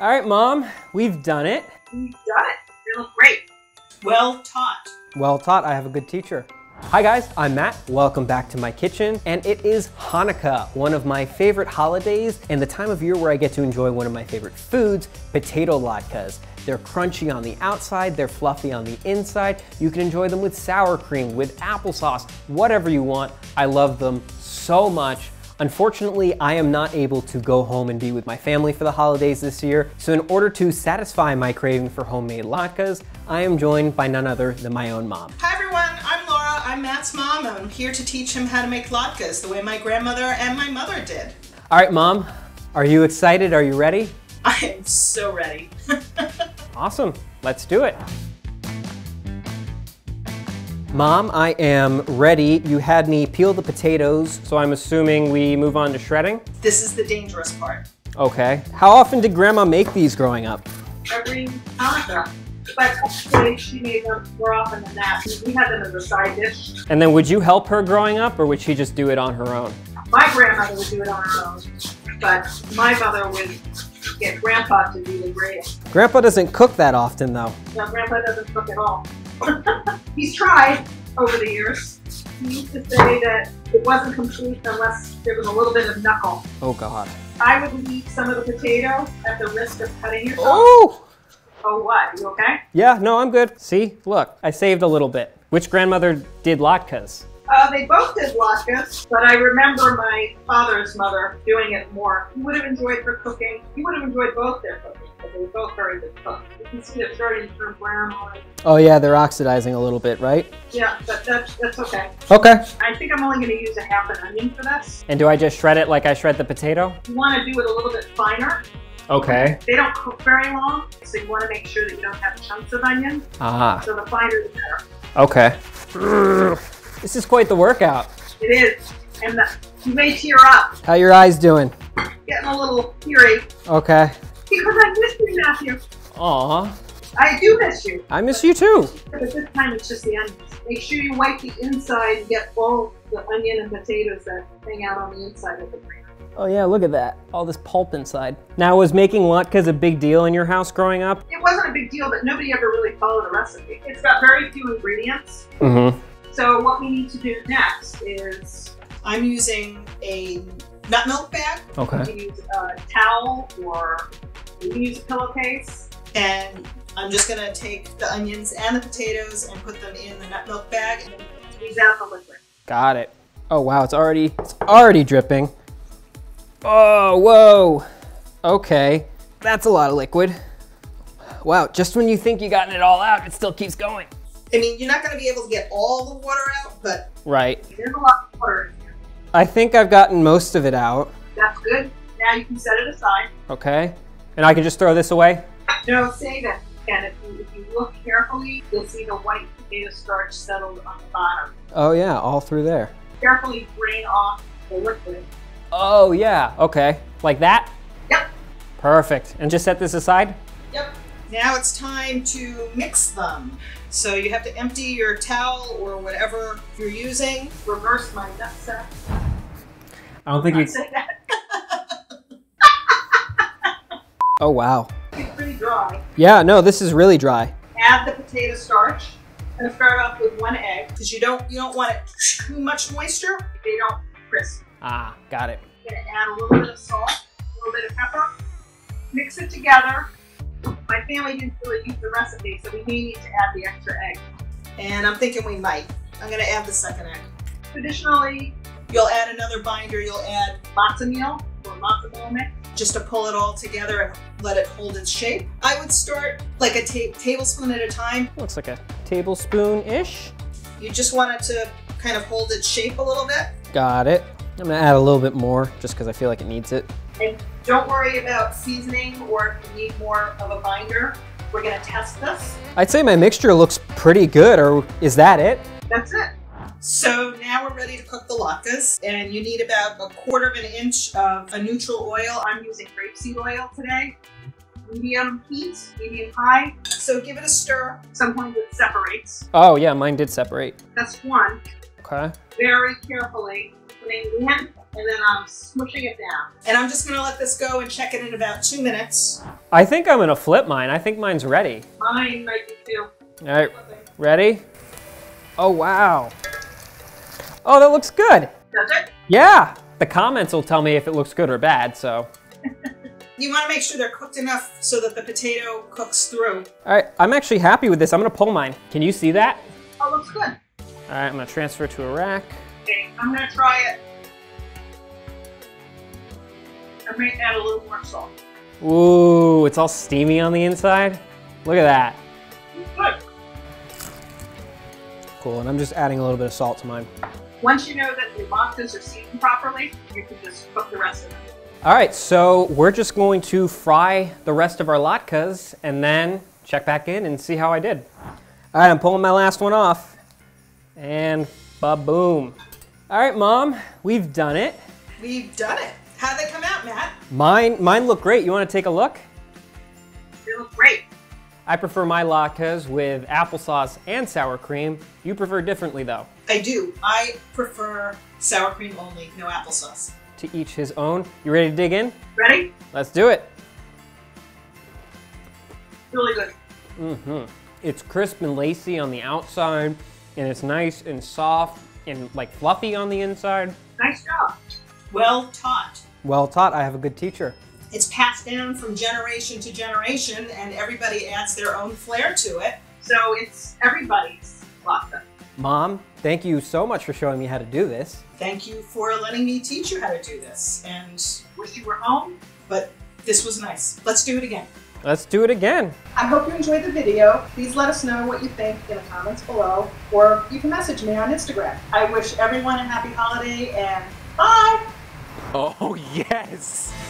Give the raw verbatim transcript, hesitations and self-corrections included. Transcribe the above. All right, Mom, we've done it. We've done it. They look great. Well taught. Well taught. I have a good teacher. Hi guys, I'm Matt. Welcome back to my kitchen. And it is Hanukkah, one of my favorite holidays and the time of year where I get to enjoy one of my favorite foods, potato latkes. They're crunchy on the outside, they're fluffy on the inside. You can enjoy them with sour cream, with applesauce, whatever you want. I love them so much. Unfortunately, I am not able to go home and be with my family for the holidays this year. So in order to satisfy my craving for homemade latkes, I am joined by none other than my own mom. Hi everyone, I'm Laura, I'm Matt's mom, and I'm here to teach him how to make latkes the way my grandmother and my mother did. All right, Mom, are you excited? Are you ready? I am so ready. Awesome, let's do it. Mom, I am ready. You had me peel the potatoes, so I'm assuming we move on to shredding? This is the dangerous part. Okay. How often did Grandma make these growing up? Every Hanukkah. But actually she made them more often than that. We had them as a side dish. And then would you help her growing up, or would she just do it on her own? My grandmother would do it on her own, but my mother would get Grandpa to do the grating. Grandpa doesn't cook that often, though. No, Grandpa doesn't cook at all. He's tried over the years. He used to say that it wasn't complete unless there was a little bit of knuckle. Oh, God. I would leave some of the potato at the risk of cutting yourself. Oh! Oh, what? You okay? Yeah, no, I'm good. See? Look, I saved a little bit. Which grandmother did latkes? Uh, they both did latkes, but I remember my father's mother doing it more. He would have enjoyed her cooking. He would have enjoyed both their cooking, because they were both very good cooks. You can see it starting from brown on. Oh yeah, they're oxidizing a little bit, right? Yeah, but that's, that's okay. Okay. I think I'm only going to use a half an onion for this. And do I just shred it like I shred the potato? You want to do it a little bit finer. Okay. They don't cook very long, so you want to make sure that you don't have chunks of onion. Ah. So the finer the better. Okay. This is quite the workout. It is, and the, you may tear up. How are your eyes doing? Getting a little teary. Okay. Because I miss you, Matthew. Aw. I do miss you. I miss you too. But this time it's just the onions. Make sure you wipe the inside and get all the onion and potatoes that hang out on the inside of the grater. Oh yeah, look at that. All this pulp inside. Now, was making latkes a big deal in your house growing up? It wasn't a big deal, but nobody ever really followed the recipe. It's got very few ingredients. Mm-hmm. So what we need to do next is, I'm using a nut milk bag. Okay. You can use a towel or you can use a pillowcase. And I'm just gonna take the onions and the potatoes and put them in the nut milk bag and squeeze out the liquid. Got it. Oh wow, it's already, it's already dripping. Oh, whoa. Okay, that's a lot of liquid. Wow, just when you think you gotten it all out, it still keeps going. I mean, you're not going to be able to get all the water out, but right. There's a lot of water in here. I think I've gotten most of it out. That's good. Now you can set it aside. Okay. And I can just throw this away? No, save it. And if you, if you look carefully, you'll see the white potato starch settled on the bottom. Oh, yeah. All through there. Carefully drain off the liquid. Oh, yeah. Okay. Like that? Yep. Perfect. And just set this aside? Yep. Now it's time to mix them. So you have to empty your towel or whatever you're using. Reverse my nutsack. I don't think you say that. Oh wow. It's pretty dry. Yeah, no, this is really dry. Add the potato starch and start off with one egg because you don't you don't want it too much moisture. They don't crisp. Ah, got it. I'm gonna add a little bit of salt, a little bit of pepper. Mix it together. My family didn't really use the recipe, so we may need to add the extra egg. And I'm thinking we might. I'm going to add the second egg. Traditionally, you'll add another binder. You'll add matzo meal or matzo ball mix just to pull it all together and let it hold its shape. I would start like a ta tablespoon at a time. Looks like a tablespoon-ish. You just want it to kind of hold its shape a little bit. Got it. I'm going to add a little bit more just because I feel like it needs it. And don't worry about seasoning or if you need more of a binder. We're going to test this. I'd say my mixture looks pretty good, or is that it? That's it. So now we're ready to cook the latkes, and you need about a quarter of an inch of a neutral oil. I'm using grapeseed oil today. Medium heat, medium high. So give it a stir. Sometimes it separates. Oh yeah, mine did separate. That's one. Okay. Very carefully. and then I'm smooshing it down. And I'm just gonna let this go and check it in about two minutes. I think I'm gonna flip mine. I think mine's ready. Mine might be too. All right, ready? Oh, wow. Oh, that looks good. Does it? Yeah. The comments will tell me if it looks good or bad, so. You wanna make sure they're cooked enough so that the potato cooks through. All right, I'm actually happy with this. I'm gonna pull mine. Can you see that? Oh, looks good. All right, I'm gonna transfer it to a rack. Okay, I'm gonna try it. I might add a little more salt. Ooh, it's all steamy on the inside. Look at that. It's good. Cool, and I'm just adding a little bit of salt to mine. Once you know that the lobsters are seasoned properly, you can just cook the rest of them. All right, so we're just going to fry the rest of our latkes and then check back in and see how I did. All right, I'm pulling my last one off. And ba-boom. All right, Mom, we've done it. We've done it. How'd they come out, Matt? Mine, mine look great. You want to take a look? They look great. I prefer my latkes with applesauce and sour cream. You prefer differently, though. I do. I prefer sour cream only, no applesauce. To each his own. You ready to dig in? Ready? Let's do it. Really good. Mm-hmm. It's crisp and lacy on the outside, and it's nice and soft and like fluffy on the inside. Nice job. Well taught. Well taught. I have a good teacher. It's passed down from generation to generation, and everybody adds their own flair to it. So it's everybody's latke. Mom, thank you so much for showing me how to do this. Thank you for letting me teach you how to do this. And wish you were home, but this was nice. Let's do it again. Let's do it again. I hope you enjoyed the video. Please let us know what you think in the comments below, or you can message me on Instagram. I wish everyone a happy holiday, and bye. Oh, yes.